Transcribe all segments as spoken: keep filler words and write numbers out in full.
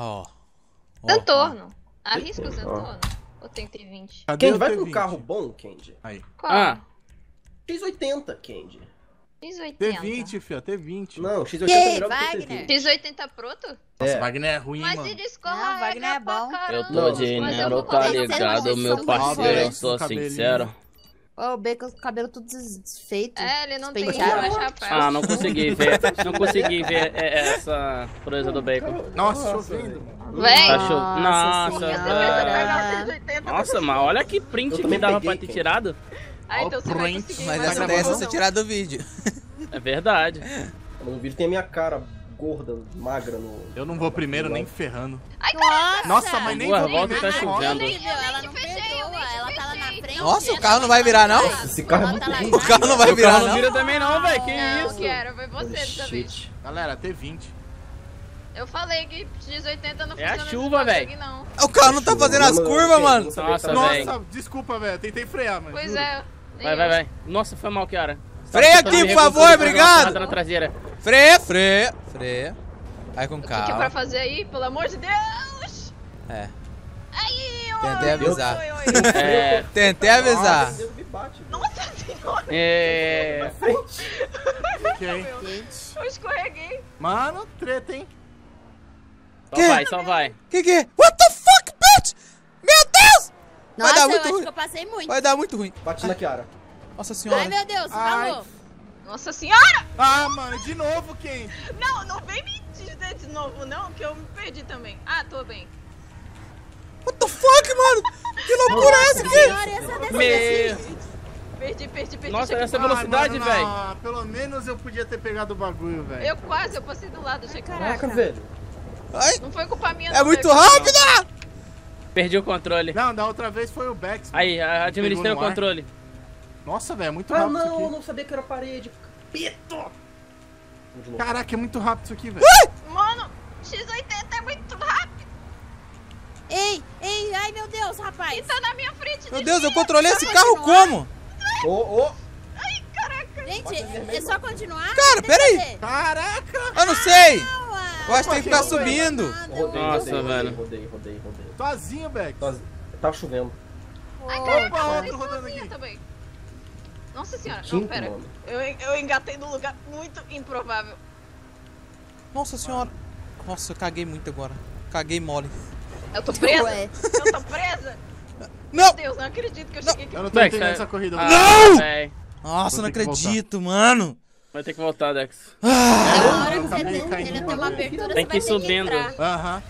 Ó. Oh. Oh, Zantorno. Oh. Arrisca o Zantorno. Oh. oitenta e vinte. Quem vai com um carro bom, Candy? Aí. Qual? Ah. X oitenta, Candy. X oitenta. T vinte, fio, T vinte. Não, X oitenta que? É melhor Wagner. Que T vinte. X oitenta Proto? Nossa, é. Wagner é ruim, mas mano. Mas de Discord, não, Wagner é bom. Eu tô de Nero, tá ligado, meu parceiro, eu sou sincero. Ó, o Beco com o cabelo tudo desfeito. É, ele não tem chapéu. Ah, não consegui ver. Não consegui ver essa proeza do Beco. Nossa, chovendo. Vem. Tá chovendo. Nossa, Nossa, mas olha que print que dava pra ter tirado. Ah, então você vai conseguir, mas essa dessa você tirar do vídeo. É verdade. No vídeo tem a minha cara gorda, magra no... Eu não vou primeiro nem ferrando. Ai, caraca! Nossa, mas nem vou primeiro. Tá chovendo. Ela não fechei, ela tá lá na frente. Nossa, o carro não vai virar, não? Esse carro é muito ruim. O carro não vai virar, não? O carro não vira também, não, velho. Que isso? Não, que era. Foi você dessa vez. Galera, T vinte. Eu falei que X oitenta não funciona. É a chuva, velho. O carro não tá fazendo as curvas, mano. Nossa, desculpa, velho. Tentei frear, mano. Pois é. Vai, vai, vai. Nossa, foi mal, Kiara. Freia aqui, por favor, obrigado. Na traseira. Freia, freia, freia. Vai com calma. O que é pra fazer aí, pelo amor de Deus? É. Aí, ó. Tentei avisar. Oi, oi. É. Tentei avisar. Nossa, Deus me bate. Nossa senhora. É. Ok. Eu escorreguei. Mano, treta, hein? Só que? vai, só vai. Que que? What the fuck, bitch? Meu Deus! Nossa, vai dar muito eu acho ruim. que eu passei muito. Vai dar muito ruim. Bati na Kiara. Nossa senhora. Ai, meu Deus, falou. Nossa senhora! Ah, mano, de novo, quem? Não, não vem me dizer de novo, não, que eu me perdi também. Ah, tô bem. What the fuck, mano? Que loucura é essa aqui? Meu... Perdi, perdi, perdi. Nossa, essa velocidade, velho. Ah, pelo menos eu podia ter pegado o bagulho, velho. Eu quase, eu passei do lado, achei. Caraca, velho. Ai. Não foi culpa minha, não. É muito rápida! Perdi o controle. Não, da outra vez foi o Bex. Aí, administrei o controle. Nossa, velho, é muito rápido isso aqui. Ah, não, eu não sabia que era parede. Pito! Caraca, é muito rápido isso aqui, velho. Mano, X oitenta é muito rápido. Ei, ei, ai, meu Deus, rapaz. Ele tá na minha frente. Meu Deus, eu controlei esse carro como? Ô, ô. Ai, caraca. Gente, é só continuar? Cara, peraí. Caraca. Eu não sei. Eu acho que tem que ficar subindo. Rodei, Nossa, velho. Rodei, rodei, rodei. Sozinho, Beck. Tá chovendo. Ai, caraca, eu rodei também. Nossa senhora, não, pera. Eu, eu engatei num lugar muito improvável. Nossa senhora. Nossa, eu caguei muito agora. Caguei mole. Eu tô presa? Ué. Eu tô presa? Não! Meu Deus, não acredito que eu cheguei aqui. Eu não tô entendendo essa corrida. Ah, não! Véi. Nossa, eu não acredito, mano. Vai ter que voltar, Dex. Ah, agora você tem, tem, tem uma abertura, tem que ir subindo. Aham.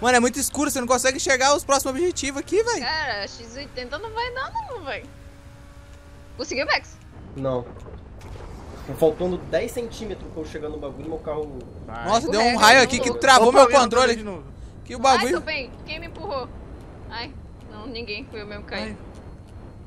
Mano, é muito escuro, você não consegue chegar aos próximos objetivos aqui, velho. Cara, X oitenta não vai não, não, velho. Conseguiu, Max? Não. Faltando dez centímetros pra eu chegar no bagulho, meu carro... Vai. Nossa, deu um raio aqui que travou meu controle. De novo. Que o bagulho... Ai, tô bem. Quem me empurrou? Ai, não, ninguém. Foi eu mesmo caindo.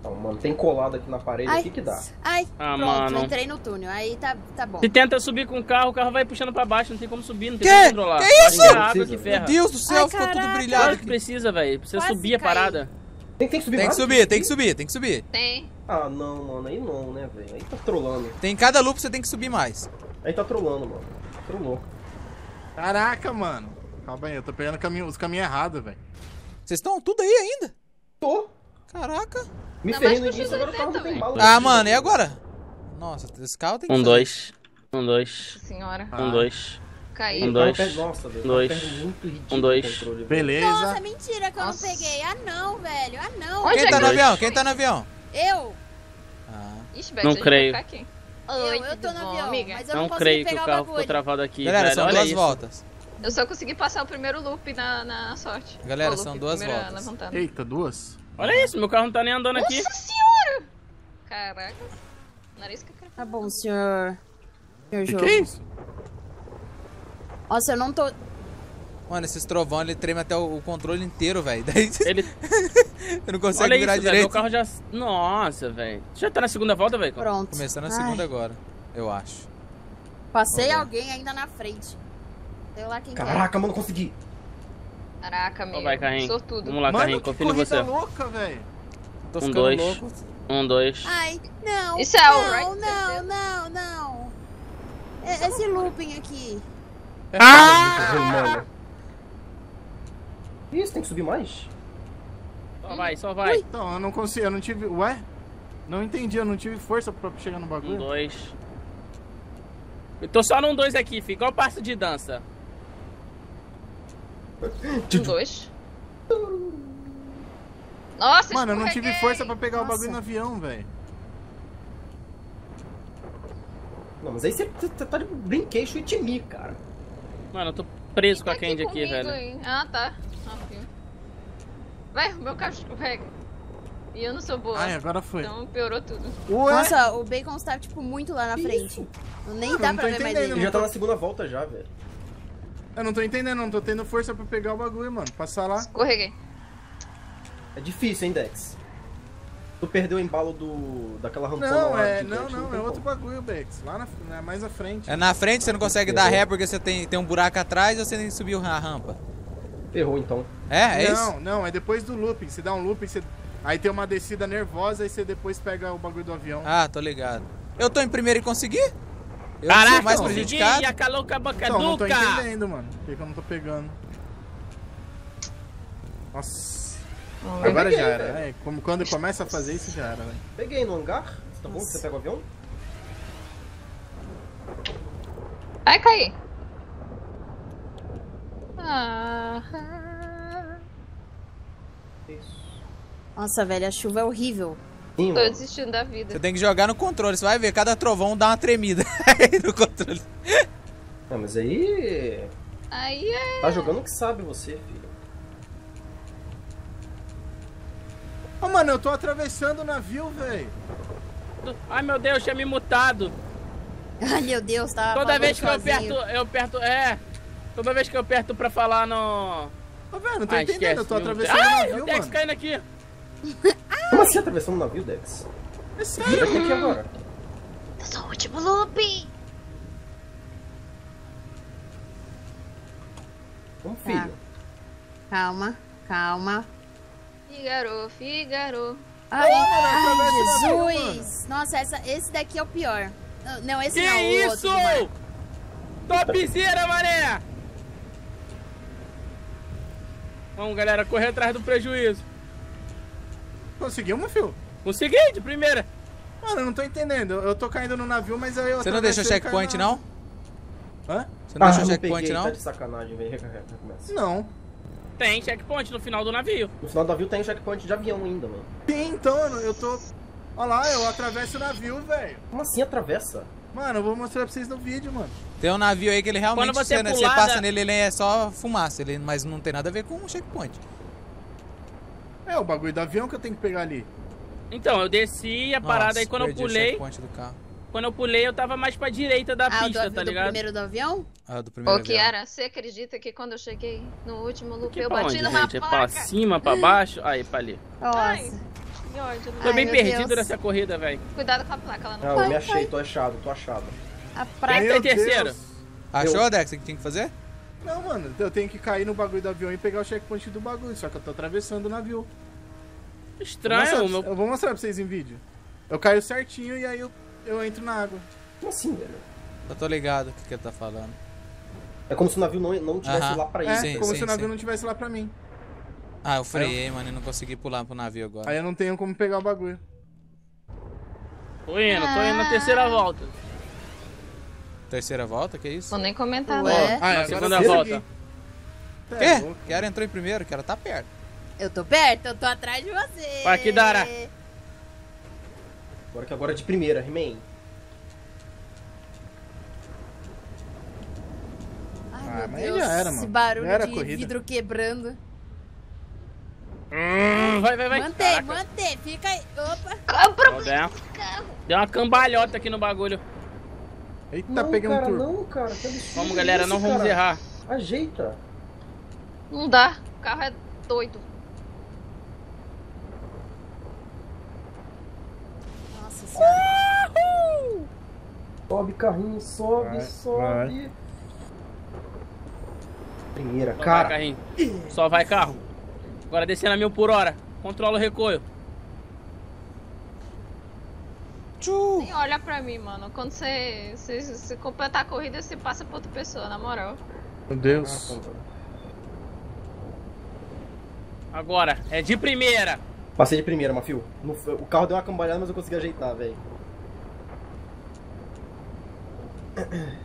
Não, mano, tem colado aqui na parede, o que que dá? Ai, ah, pronto, mano. Entrei no túnel, aí tá, tá bom. Se tenta subir com o carro, o carro vai puxando pra baixo, não tem como subir, não tem que? como controlar. Que isso? Água, que ferra. Meu Deus do céu, Ai, ficou tudo brilhado. Claro que precisa, velho, precisa Quase subir a caí. parada. Tem, tem que subir, tem que subir, tem que subir, tem que subir. Tem. Ah, não, mano, aí não, né, velho, aí tá trollando. Tem cada loop, você tem que subir mais. Aí tá trollando, mano, trollou. Caraca, mano. Calma aí, eu tô pegando caminho, os caminhos errados, velho. Vocês estão tudo aí ainda? Tô. Caraca. Me ferrei no início, agora o carro não tem bala. Ah, mano, e agora? Nossa, esse carro tem que... Um, dois. Um, dois. Senhora. Um, dois. Caiu. Um, dois. Nossa, velho. Um, dois. Beleza. Nossa, mentira que eu não peguei. Ah, não, velho. Ah, não. Quem tá no avião? Quem tá no avião? Eu. Ah. Não creio. Eu tô no avião, mas eu não consegui pegar o bagulho. Não creio que o carro ficou travado aqui, velho. Galera, são duas voltas. Eu só consegui passar o primeiro loop na sorte. Galera, são duas voltas. Eita, duas? Olha isso, meu carro não tá nem andando aqui. Nossa senhora! Caraca. Nariz que eu quero. Tá bom, senhor. Senhor jogo. Que que é isso? Nossa, eu não tô... Mano, esses trovão, ele treme até o controle inteiro, velho. Daí... Ele... eu não consigo virar isso, direito. Olha meu carro já... Nossa, velho. Já tá na segunda volta, velho? Pronto. Começando a segunda agora, eu acho. Passei Olha. alguém ainda na frente. Sei lá quem Caraca, quer. mano, consegui. Caraca, meu. Vai, Carrinho. Sortudo. Vamos lá, Carrinho. Confio em você. Louca, velho. Tô ficando um, dois. louco. Um, dois. Ai, não. Isso é o right. Não, não, não. É, esse looping aqui. Ah! Isso, tem que subir mais? Só vai, só vai. Então, eu não consigo, eu não tive... Ué? Não entendi, eu não tive força pra chegar no bagulho. Um, dois. Eu tô só num dois aqui, filho. Igual passo de dança. Um, dois. Nossa, mano, eu não tive força pra pegar Nossa. o bagulho no avião, velho. Não, mas aí você tá de brinquedo e timi, cara. Mano, eu tô preso tá com a Candy aqui, aqui velho. Aí. Ah, tá. Okay. Vai, meu carro escorrega. E eu não sou boa. Ai, agora foi. Então piorou tudo. Ué? Nossa, o Bacon tá, tipo, muito lá na frente. Isso. Nem ah, dá pra ver mais ele. Ele já tá na segunda volta já, velho. Eu não tô entendendo, não tô tendo força pra pegar o bagulho, mano. Passar lá. Escorreguei. É difícil, hein, Dex? Tu perdeu o embalo do... daquela rampona não, lá é, de Não, não, não, é outro bagulho, Dex. Lá na, na mais à frente. É na frente, você não consegue dar ré porque você tem, tem um buraco atrás ou você nem subiu a rampa? Ferrou, então. É, é não, isso? Não, não, é depois do looping. Você dá um looping, você... aí tem uma descida nervosa e você depois pega o bagulho do avião. Ah, tô ligado. Eu tô em primeiro e consegui? Eu Caraca, sou mais prejudicado? Caraca, então, não tô entendendo, mano. Por que eu não tô pegando? Nossa... Não, agora peguei, já era, né? Como quando começa a fazer isso já era, né? Peguei no hangar. Tá bom? Você pega o avião? Vai cair. Ah. Isso. Nossa, velho, a chuva é horrível. Sim, tô desistindo da vida. Você tem que jogar no controle, você vai ver, cada trovão dá uma tremida no controle. Não, mas aí... Aí é... Tá jogando o que sabe você, filho. Ô oh, mano, eu tô atravessando o navio, velho. Ai meu Deus, tinha me mutado. Ai meu Deus, tá. Toda vez que eu aperto, eu aperto. É. Toda vez que eu aperto pra falar no. Ô, velho, não tô Ai, entendendo, esquece, eu tô atravessando ai, o navio. Ai, o Dex mano. caindo aqui. Como assim atravessando o navio, Dex? É sério? Tá aqui agora. Eu sou o último looping. Bom, filho. Tá. Calma, calma. Figaro, Figaro. Ai, ai Jesus! Mano. Nossa, essa, esse daqui é o pior. Não, esse que não, o outro. Que isso? Topzera, mané! Vamos, galera, correr atrás do prejuízo. Conseguimos, filho? Consegui, de primeira. Mano, eu não tô entendendo. Eu tô caindo no navio, mas aí eu... Você não deixou checkpoint, não? Hã? Você não ah, deixou checkpoint, não? Tá de sacanagem, velho. Recarrega, começa. Não. Tem checkpoint no final do navio. No final do navio tem checkpoint de avião ainda, mano. Tem, então, eu tô... Olha lá, eu atravesso o navio, velho. Como assim atravessa? Mano, eu vou mostrar pra vocês no vídeo, mano. Tem um navio aí que ele realmente... Quando você, você, pulada... você passa nele, ele é só fumaça, ele, mas não tem nada a ver com o checkpoint. É, o bagulho do avião que eu tenho que pegar ali. Então, eu desci a parada Nossa, aí quando eu pulei... do carro. Quando eu pulei, eu tava mais pra direita da ah, pista, do tá ligado? Ah, do primeiro do avião? Ah, do primeiro Ô, avião. Ô, Kiara, você acredita que quando eu cheguei no último loop, eu bati numa placa? É pra cima, pra baixo? Aí, pra ali. Nossa. Ai, que ódio. Tô Ai, bem perdido Deus. nessa corrida, velho. Cuidado com a placa lá no... Não, vai, eu me achei, vai. tô achado, tô achado. A placa... Quem tá em terceiro? Achou, Dex, o que tem que fazer? Não, mano, eu tenho que cair no bagulho do avião e pegar o checkpoint do bagulho, só que eu tô atravessando o navio. Estranho, eu vou mostrar, meu... eu vou mostrar pra vocês em vídeo. Eu caio certinho e aí eu... Eu entro na água. Como assim, velho? Eu tô ligado o que, que ele tá falando. É como se o navio não, não tivesse Aham. lá pra ele. É, sim, como sim, se o navio sim. não tivesse lá pra mim. Ah, eu freiei, eu... mano, e não consegui pular pro navio agora. Aí eu não tenho como pegar o bagulho. Tô indo, ah. tô indo na terceira volta. Terceira volta? Que isso? Vou nem comentar, né? Ah, é, segunda volta. Quê? É, que era entrou em primeiro, que era tá perto. Eu tô perto, eu tô atrás de você. Vai que dará. Agora que agora é de primeira, He-Man. Ai, ah, meu Deus, já era, mano. Esse barulho era de corrida. vidro quebrando. Hum, vai, vai, vai. Mantém, Caraca. mantém. Fica aí. Opa. Qual o problema desse carro? Deu uma cambalhota aqui no bagulho. Eita, não, peguei cara, um turbo. Não, cara, tá difícil. Vamos, galera, não vamos cara. errar. Ajeita. Não dá. O carro é doido. Uhul. Sobe, carrinho, sobe, vai, sobe. Vai. Primeira, Só cara. Vai, Só vai, carro. Agora descendo a mil por hora. Controla o recolho. Tchum. Nem olha pra mim, mano. Quando você se, se completar a corrida, você passa pra outra pessoa, na moral. Meu Deus. Ah, Agora, é de primeira. Passei de primeira, Mafio. No, o carro deu uma cambalhada, mas eu consegui ajeitar, velho.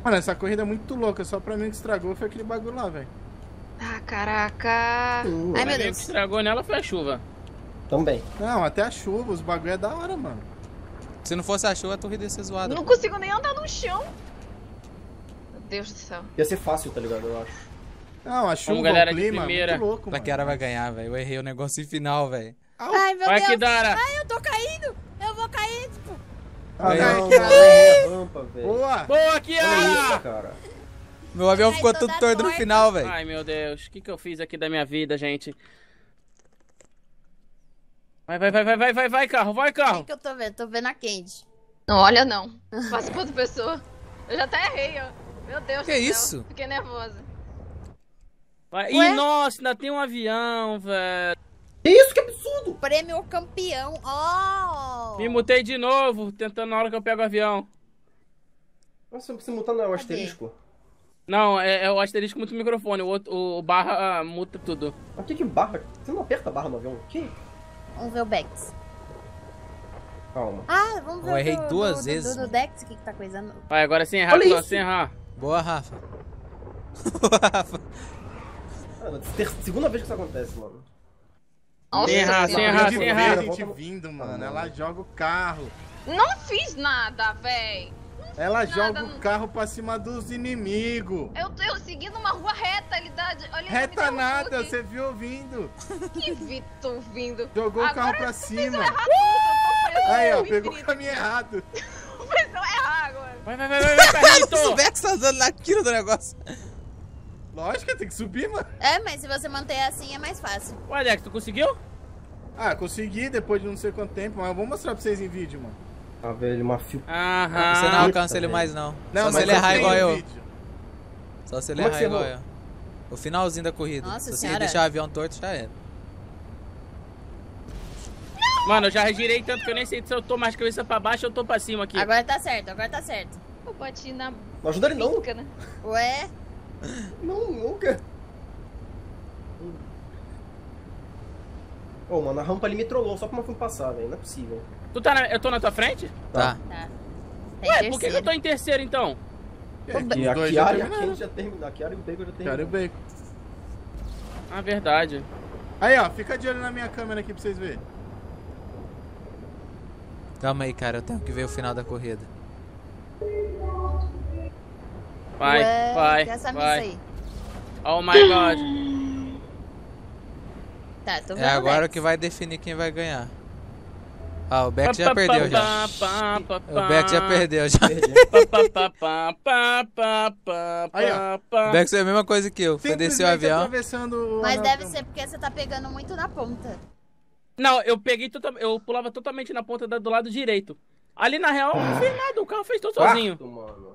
Mano, essa corrida é muito louca. Só pra mim que estragou foi aquele bagulho lá, velho. Ah, caraca. Uh, Ai, meu Deus. O que estragou nela foi a chuva. Também. Não, até a chuva. Os bagulho é da hora, mano. Se não fosse a chuva, a corrida ia ser zoada. Não consigo nem andar no chão. Meu Deus do céu. Ia ser fácil, tá ligado? Eu acho. Não, a chuva, o clima, muito louco, mano. Taquera vai ganhar, velho. Eu errei o negócio em final, velho. Ai, meu vai Deus. Kidara. Ai, eu tô caindo. Eu vou cair, tipo. Ah, não, que rampa, velho. Boa. Boa, Kiara. Meu avião ai, ficou tudo torto no final, velho. Ai, meu Deus. O que que eu fiz aqui da minha vida, gente? Vai, vai, vai, vai, vai, vai, vai, carro. Vai, carro. O que que eu tô vendo? Tô vendo a Candy. Não, olha não. Passa por outra pessoa. Eu já até errei, ó. Meu Deus que do céu. Que isso? Fiquei nervosa. Vai. Ih, nossa, ainda tem um avião, velho. Que isso, que absurdo! Prêmio campeão, ó! Oh. Me mutei de novo, tentando na hora que eu pego o avião. Nossa, você mutar não é o asterisco? Cadê? Não, é, é o asterisco muito microfone, o, outro, o barra uh, muta tudo. Mas que que barra? Você não aperta a barra no avião? Que? Vamos ver o Bex. Calma. Ah, vamos ver eu o errei do, duas do, vezes. Do, do, do Dex, o que que tá coisando? Vai, agora sem errar, só sem errar. Boa, Rafa. Boa, Rafa. Mano, segunda vez que isso acontece, mano. Sem errar, sem errar, sem errar. A gente vindo, mano. Ela joga o carro. Não fiz nada, véi. Ela joga nada, o carro não... pra cima dos inimigos. Eu tô seguindo uma rua reta, ele dá... Olha, reta nada, você viu vindo. Que vi, tô vindo. Jogou agora o carro pra cima. Errar tudo, eu tô aí, ó, pegou o caminho errado. Precisou errar agora. Vai, vai, vai, vai, vai. O Bex tá usando na tira do negócio. Lógico, tem que subir, mano. É, mas se você manter assim é mais fácil. Ué, Alex, tu conseguiu? Ah, consegui depois de não sei quanto tempo, mas eu vou mostrar pra vocês em vídeo, mano. Ah, velho, uma fio... Aham. Você não alcança ele mais, não. Não, só se ele errar igual eu. Só se ele errar igual eu. O finalzinho da corrida. Nossa senhora. Se deixar o avião torto, já era. Mano, eu já girei tanto que eu nem sei se eu tô mais cabeça pra baixo ou eu tô pra cima aqui. Agora tá certo, agora tá certo. Eu bati na... Não ajuda ele não. Ué... Não, nunca. Ô, oh, mano, a rampa ali me trollou só pra eu fui passar, velho. Não é possível. Tu tá na... Eu tô na tua frente? Tá. Tá. Ué, terceiro. Por que que eu tô em terceiro, então? É, aqui, a Kiara e a Candy já terminaram. A Kiara e o Bacon já terminaram. Kiara e o Bacon. Ah, verdade. Aí, ó. Fica de olho na minha câmera aqui pra vocês verem. Calma aí, cara. Eu tenho que ver o final da corrida. Vai, ué, vai, essa vai. Aí. Oh my God. Tá, tô vendo é agora o Bex. Que vai definir quem vai ganhar. Ah, o Bex já perdeu já. O Bex já perdeu já. Aí, ó. O Bex foi a mesma coisa que eu. Foi descer o avião. Mas deve ser porque você tá pegando muito na ponta. Não, eu peguei total... eu pulava totalmente na ponta do lado direito. Ali na real, não fez nada. O carro fez todo sozinho. Quarto, mano.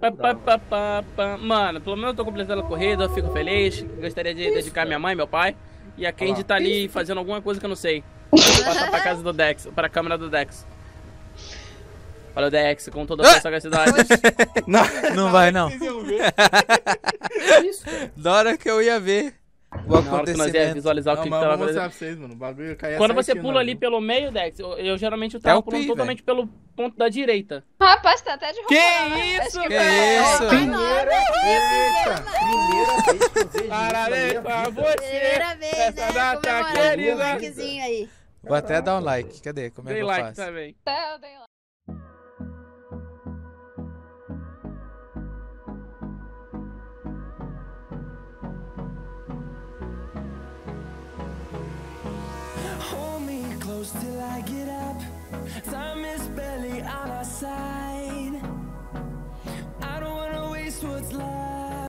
Pa, pa, pa, pa, pa. Mano, pelo menos eu tô completando a corrida, eu fico feliz. Gostaria de dedicar minha mãe, meu pai. E a Candy tá ali fazendo alguma coisa que eu não sei. Passar pra casa do Dex, pra câmera do Dex. Olha o Dex com toda a sua sagacidade. Não, não vai não. Da hora que eu ia ver o acontecimento. Na hora que nós ia visualizar o que tava acontecendo. Quando você pula ali pelo meio, Dex, eu, eu geralmente eu tava pulando totalmente pelo ponto da direita. Rapaz, tá até de roupa. Que isso, que isso? Primeira vez que eu vejo. Parabéns pra você. Primeira vez, né? Comemorando um likezinho aí. Vou até dar um like. Cadê? Como é que eu faço? Dei like também. Tá, eu dei like. Till I get up, time is barely on our side. I don't wanna waste what's left.